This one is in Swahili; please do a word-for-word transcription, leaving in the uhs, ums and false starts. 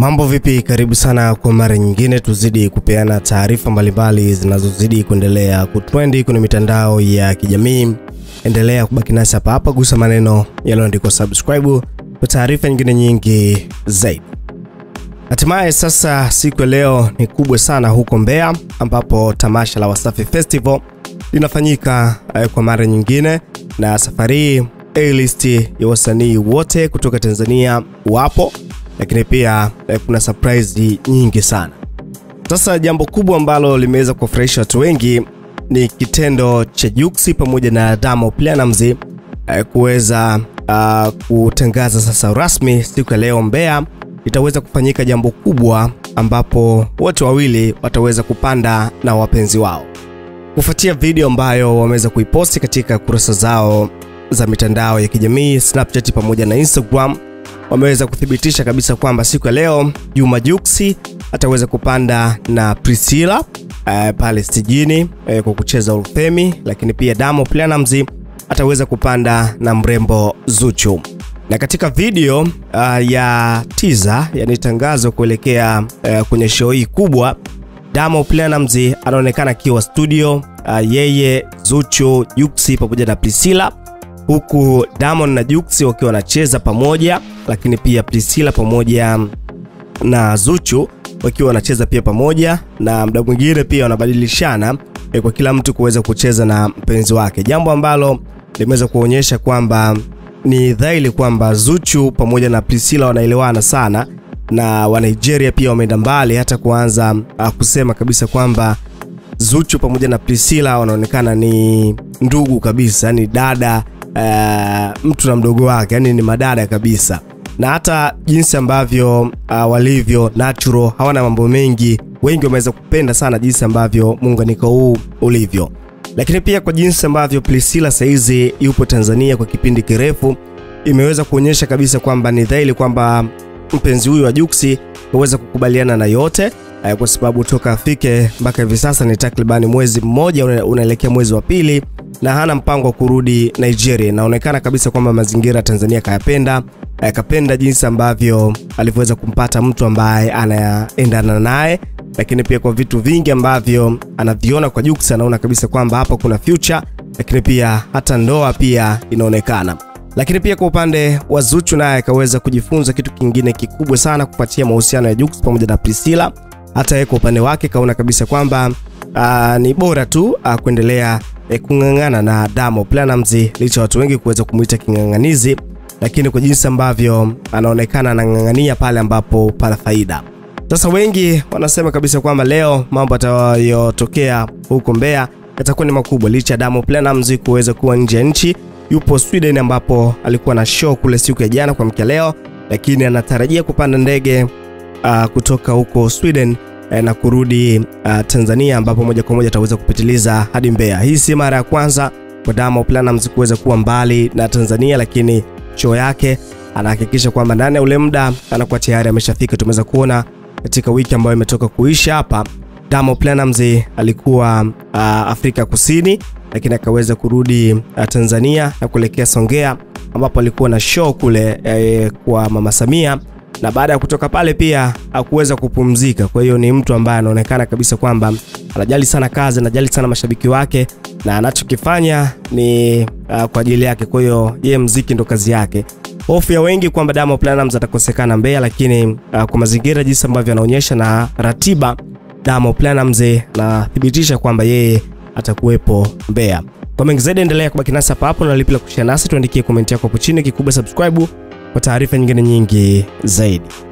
Mambo vipi, karibu sana kwa mara nyingine tuzidi kupeana taarifa mbalimbali zinazozidi kuendelea kutrendi kwenye mitandao ya kijamii. Endelea kubaki nasi hapa hapa, gusa maneno yaliyoandikwa subscribe kwa taarifa nyingine nyingi zaidi. Hatimaye sasa siku leo ni kubwa sana huko Mbeya, ambapo tamasha la Wasafi Festival linafanyika kwa mara nyingine, na safari A-list ya wasanii wote kutoka Tanzania wapo, lakini pia kuna surprise nyingi sana. Sasa jambo kubwa ambalo limeweza kufurahisha watu wengi ni kitendo cha Jux pamoja na Diamond Platnumz kuweza uh, kutangaza sasa rasmi siku ya leo Mbeya itaweza kufanyika jambo kubwa, ambapo watu wawili wataweza kupanda na wapenzi wao. Kufuatia video ambayo wameweza kuiposti katika kurasa zao za mitandao ya kijamii Snapchat pamoja na Instagram, wameweza kuthibitisha kabisa kwamba siku ya leo Juma Juksi ataweza kupanda na Priscilla uh, pale stijini uh, kwa kucheza Ulfemi, lakini pia Diamond Platnumz ataweza kupanda na mrembo Zuchu. Na katika video uh, ya teaser, yani tangazo kuelekea uh, kwenye show hii kubwa, Diamond Platnumz anaonekana kiwa studio, uh, yeye, Zuchu, Juksi pamoja na Priscilla, huku Diamond na Jux wakiwa wanacheza pamoja, lakini pia Priscilla pamoja na Zuchu wakiwa wanacheza pia pamoja, na muda mwingine pia wanabadilishana eh, kwa kila mtu kuweza kucheza na mpenzi wake, jambo ambalo limeweza kuonyesha kwamba ni dhahiri kwamba Zuchu pamoja na Priscilla wanaelewana sana, na wa Nigeria pia wameenda mbali hata kuanza uh, kusema kabisa kwamba Zuchu pamoja na Priscilla wanaonekana ni ndugu kabisa, ni dada, Uh, mtu na mdogo wake, yani ni madada kabisa. Na hata jinsi ambavyo uh, walivyo natural, hawana mambo mengi, wengi wameweza kupenda sana jinsi ambavyo muunganiko huu ulivyo. Lakini pia kwa jinsi ambavyo Priscilla saizi yupo Tanzania kwa kipindi kirefu, imeweza kuonyesha kabisa kwamba ni dhahiri kwamba mpenzi huyu wa Juksi waweza kukubaliana na yote, uh, kwa sababu toka afike mpaka hivi sasa ni takribani mwezi mmoja, unaelekea mwezi wa pili, na hana mpango wa kurudi Nigeria. Naonekana kabisa kwamba mazingira Tanzania kayapenda, kapenda jinsi ambavyo alivyoweza kumpata mtu ambaye anaendana naye, lakini pia kwa vitu vingi ambavyo anaviona kwa Jux anaona kabisa kwamba hapa kuna future, lakini pia hata ndoa pia inaonekana. Lakini pia kwa upande wa Zuchu, naye akaweza kujifunza kitu kingine kikubwa sana kupatia mahusiano ya Jux pamoja na Priscilla. Hata yeye kwa upande wake kaona kabisa kwamba uh, ni bora tu uh, kuendelea E kungangana na Diamond Platnumz, licha watu wengi kuweza kumuita kinganganizi, lakini kwa jinsi ambavyo anaonekana anangangania pale ambapo pana faida. Sasa wengi wanasema kabisa kwamba leo mambo yatakayotokea huko Mbeya yatakuwa ni makubwa, licha Diamond Platnumz kuweza kuwa nje nchi, yupo Sweden ambapo alikuwa na show kule siku ya jana kwa mke leo, lakini anatarajia kupanda ndege uh, kutoka huko Sweden na kurudi uh, Tanzania, ambapo moja kwa moja ataweza kupitiliza hadi Mbeya. Hii si mara ya kwanza kwa Diamond Platnumz kuweza kuwa mbali na Tanzania, lakini show yake anahakikisha kwamba ndani ya ule muda anakuwa tayari ameshafika. Tumeweza kuona katika wiki ambayo imetoka kuisha hapa, Diamond Platnumz alikuwa uh, Afrika Kusini, lakini akaweza kurudi uh, Tanzania na kuelekea Songea, ambapo alikuwa na show kule eh, kwa Mama Samia, na baada ya kutoka pale pia hakuweza kupumzika. Kwa hiyo ni mtu ambaye anaonekana kabisa kwamba anajali sana kazi, anajali sana mashabiki wake, na anachokifanya ni uh, kwa ajili yake. Kwa hiyo yeye muziki ndo kazi yake. Hofu ya wengi kwamba Diamond Platnumz atakosekana Mbeya, lakini uh, kwa mazingira jinsi ambavyo anaonyesha na ratiba, Diamond Platnumz na thibitisha kwamba yeye atakuwepo Mbeya. Kwa mengi zaidi endelea kubaki nasi hapa hapo, na lipila kushare nasi, tuandikie comment yako hapo chini, kikubwa subscribe kwa taarifa nyingine nyingi zaidi.